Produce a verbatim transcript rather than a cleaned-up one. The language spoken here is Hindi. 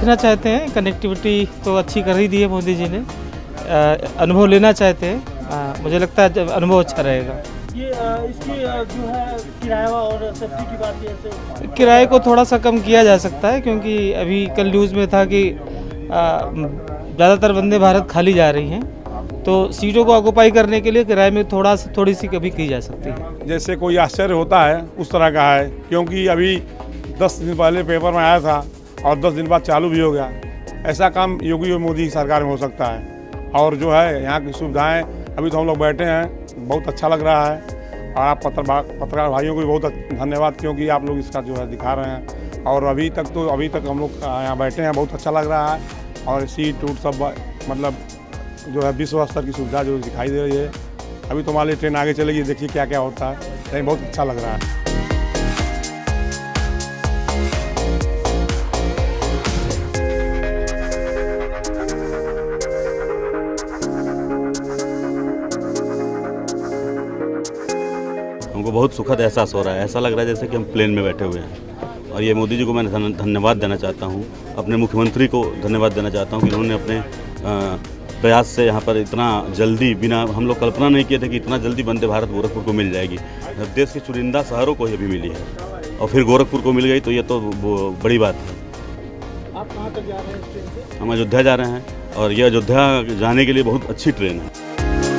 देखना चाहते हैं, कनेक्टिविटी तो अच्छी कर ही दी है मोदी जी ने, अनुभव लेना चाहते हैं। आ, मुझे लगता है अनुभव अच्छा रहेगा। ये आ, इसकी जो है किराया और सब्जी की बात, ये किराए को थोड़ा सा कम किया जा सकता है, क्योंकि अभी कल न्यूज़ में था कि ज़्यादातर वंदे भारत खाली जा रही हैं, तो सीटों को ऑक्यूपाई करने के लिए किराए में थोड़ा सा थोड़ी सी कमी की जा सकती है। जैसे कोई आश्चर्य होता है उस तरह का है, क्योंकि अभी दस दिन पहले पेपर में आया था और दस दिन बाद चालू भी हो गया। ऐसा काम योगी और मोदी की सरकार में हो सकता है। और जो है यहाँ की सुविधाएं, अभी तो हम लोग बैठे हैं, बहुत अच्छा लग रहा है। और आप पत्रकार पत्रकार भाइयों को भी बहुत धन्यवाद, क्योंकि आप लोग इसका जो है दिखा रहे हैं। और अभी तक तो अभी तक हम लोग यहाँ बैठे हैं, बहुत अच्छा लग रहा है। और सीट टूट सब मतलब जो है विश्व स्तर की सुविधा जो दिखाई दे रही है। अभी तो हमारे ट्रेन आगे चलेगी, देखिए क्या क्या होता है, नहीं बहुत अच्छा लग रहा है। हमको बहुत सुखद एहसास हो रहा है, ऐसा लग रहा है जैसे कि हम प्लेन में बैठे हुए हैं। और ये मोदी जी को मैं धन्यवाद देना चाहता हूँ, अपने मुख्यमंत्री को धन्यवाद देना चाहता हूँ कि उन्होंने अपने प्रयास से यहाँ पर इतना जल्दी, बिना हम लोग कल्पना नहीं किए थे कि इतना जल्दी वंदे भारत गोरखपुर को मिल जाएगी। देश के चुनिंदा शहरों को ये भी मिली है और फिर गोरखपुर को मिल गई, तो ये तो बड़ी बात है। आप कहाँ तक जा रहे हैं? हम अयोध्या जा रहे हैं और ये अयोध्या जाने के लिए बहुत अच्छी ट्रेन है।